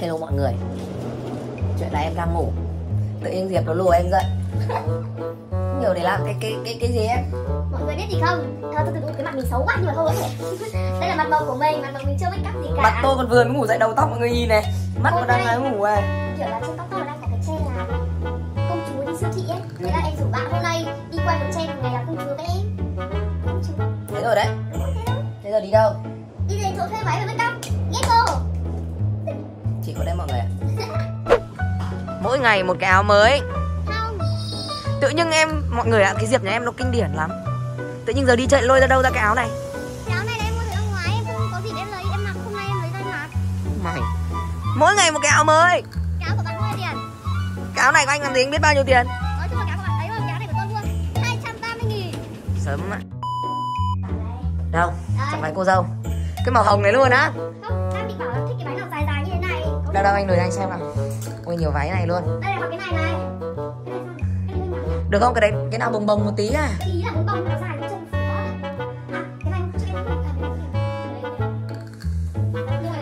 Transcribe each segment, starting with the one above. Hello mọi người. Chuyện là em đang ngủ, tự nhiên Diệp nó lùa em dậy. Nhiều để làm cái gì ấy. Mọi người biết gì không? Thật cái mặt mình xấu quá nhưng mà thôi ấy. Đây là mặt màu của mình, mặt màu mình chưa make up gì cả. Mặt tôi còn vừa mới ngủ dậy, đầu tóc mọi người nhìn này. Mắt còn đang lái ngủ này. Kiểu là trên tóc tôi đang có cái che là công chúa đi siêu thị ấy. Thế là em rủ bạn hôm nay đi quay một che một ngày là công chúa với em. Thế rồi đấy. Thế giờ đi đâu? Đi đến chỗ thuê máy và make up. Nghe cô. Chị có đây mọi người ạ. Mỗi ngày một cái áo mới. Tự nhiên em, mọi người ạ, cái Diệp nhà em nó kinh điển lắm. Tự nhiên giờ đi chạy lôi ra đâu ra cái áo này. Cái áo này là em mua từ ông ngoái, em không có gì để em lấy, em mặc, hôm nay em lấy ra em mặc. Mày, mỗi ngày một cái áo mới. Cái áo của bạn bao nhiêu tiền? Cái áo này của anh làm gì, anh biết bao nhiêu tiền? Nói chung là cái áo của bạn ấy mà, cái áo này của tôi luôn 230.000. Sớm ạ. Đâu, chẳng phải cô dâu. Cái màu hồng này luôn á. Không, đang định bảo là thích cái váy nào dài dài như thế này. Đâu đâu, anh lười anh xem nào. Ôi nhiều váy này luôn. Đây là mặc cái này này. Được không? Cái đấy, cái nào bồng bồng một tí à? Cái ý là bồng bồng, cái dài nó trông phù đó. À, cái này không cho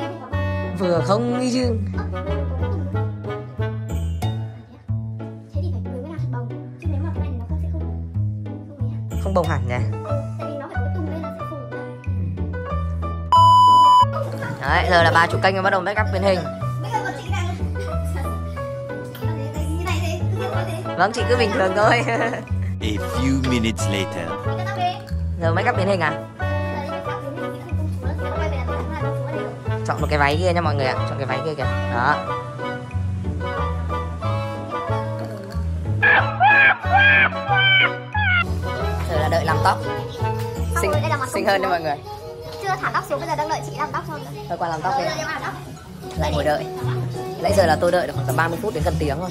em không? Vừa không đi chứ. Thế thì phải cưới cái nào thật bồng. Chứ nếu mà cái này nó không sẽ không. Không bồng hẳn nhỉ? Tại vì nó phải có tùng lên là sẽ phù. Đấy, giờ là bà chủ kênh bắt đầu make up biến hình. Vâng, chị cứ bình thường thôi. A few minutes later. Giờ make up biến hình à? Chọn một cái váy kia nha mọi người ạ, chọn cái váy kia kìa. Đó. Giờ là đợi làm tóc. Xinh hơn nha mọi người. Chưa thả tóc xuống, bây giờ đang đợi chị làm tóc cho. Thôi qua làm tóc đi. Lại ngồi đợi. Nãy giờ là tôi đợi được khoảng tầm 30 phút đến gần tiếng thôi.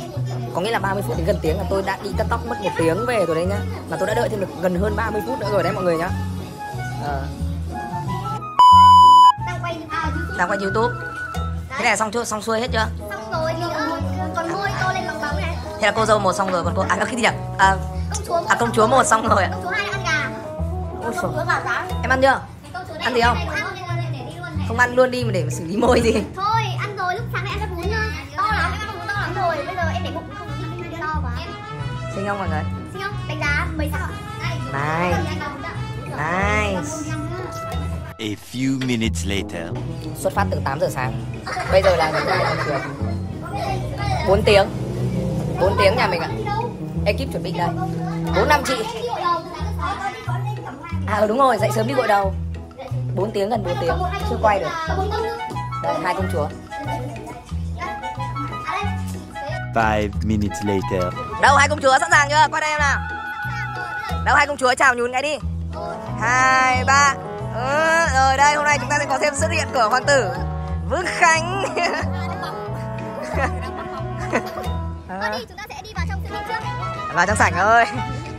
Có nghĩa là 30 phút đến gần tiếng là tôi đã đi cắt tóc mất 1 tiếng về rồi đấy nhá. Mà tôi đã đợi thêm được gần hơn 30 phút nữa rồi đấy mọi người nhá. Đang quay YouTube. Thế này xong chưa? Xong xuôi hết chưa? Xong rồi thì còn môi tô lên bằng bóng này. Thế là cô dâu một xong rồi, còn cô cái gì nhỉ? Công chúa một xong rồi ạ. Công chúa hai ăn gà. Ôi trời. Em ăn chưa? Ăn gì không? Không ăn luôn đi mà để mà xử lý môi gì. Thôi ăn rồi, lúc sáng nay ăn rất bún thôi. To lắm, em ăn bún to lắm rồi. Bây giờ em để bụng không đi to quá. Xinh không mọi người? Xinh không? Đánh giá mấy sao ạ? Này. Nice. A few minutes later. Xuất phát từ 8 giờ sáng. Bây giờ là 4 tiếng nhà mình ạ. Ekip chuẩn bị đây. 4-5 chị. À đúng rồi, dậy sớm đi gội đầu. 4 tiếng, gần 4 tiếng, chưa quay được. Đây, hai công chúa. 5 minutes later. Đâu, hai công chúa sẵn sàng chưa? Qua đây em nào. Đâu, hai công chúa chào nhún cái đi. 2, 3. Rồi đây, hôm nay chúng ta sẽ có thêm xuất hiện của hoàng tử Vương Khánh. Thôi đi, chúng ta sẽ đi vào trong sảnh trước. Vào trong sảnh ơi.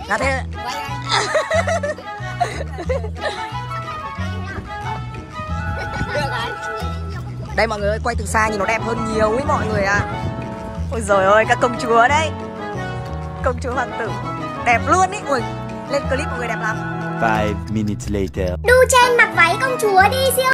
Là thế. Đây mọi người ơi, quay từ xa nhìn nó đẹp hơn nhiều ấy mọi người ạ. Ôi giời ơi, các công chúa đấy. Công chúa hoàng tử đẹp luôn ý. Ui, lên clip mọi người đẹp lắm. 5 minutes later. Đu Chen mặc váy công chúa đi siêu.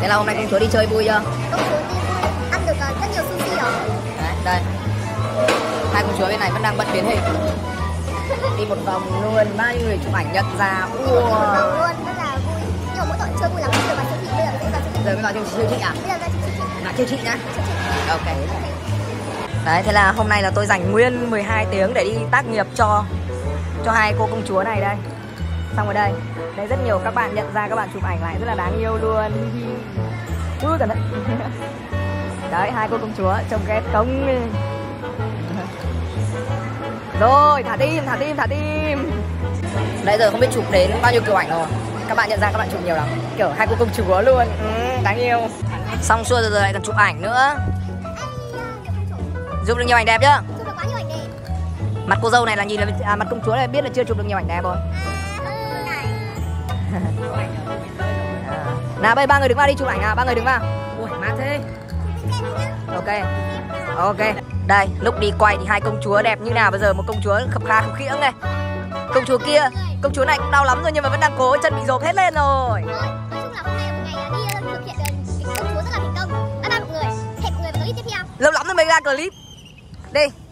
Thế là hôm nay công chúa đi chơi vui chưa? Công chúa đi vui, ăn được rất nhiều sushi rồi. Đấy, đây. Hai công chúa bên này vẫn đang bận biến hình. Đi một vòng luôn, bao nhiêu người chụp ảnh nhận ra. Đi một vòng luôn, rất là vui. Nhưng mà mỗi tội chơi vui lắm, bây giờ vào siêu thị. Bây giờ vào siêu thị à? Bây giờ ra siêu thị. cho chị nhá. Ok. Đấy, thế là hôm nay là tôi dành nguyên 12 tiếng để đi tác nghiệp cho hai cô công chúa này đây. Xong rồi đây. Đấy, rất nhiều các bạn nhận ra, các bạn chụp ảnh lại rất là đáng yêu luôn. Ui cẩn thận. Đấy, hai cô công chúa trông ghét cống. Rồi, thả tim. Nãy giờ không biết chụp đến bao nhiêu kiểu ảnh rồi. Các bạn nhận ra các bạn chụp nhiều lắm. Kiểu hai cô công chúa luôn. Đáng yêu. Xong xuôi rồi lại còn chụp ảnh nữa. Chụp được nhiều ảnh đẹp chưa? Chụp được quá nhiều ảnh đẹp. Mặt cô dâu này là nhìn là mặt công chúa này biết là chưa chụp được nhiều ảnh đẹp rồi. Nào bây ba người đứng vào đi chụp ảnh nào, ba người đứng vào. Ui mát thế. Ok. Đây, lúc đi quay thì hai công chúa đẹp như nào, bây giờ một công chúa khập kha khập khiễng này. Công chúa kia, công chúa này cũng đau lắm rồi nhưng mà vẫn đang cố, chân bị rộp hết lên rồi. Nói chung là hôm nay là một ngày đi thực hiện công chúa rất là thành công. Bye bye mọi người. Hẹn mọi người vào clip tiếp theo. Lâu lắm rồi mới ra clip. Đi.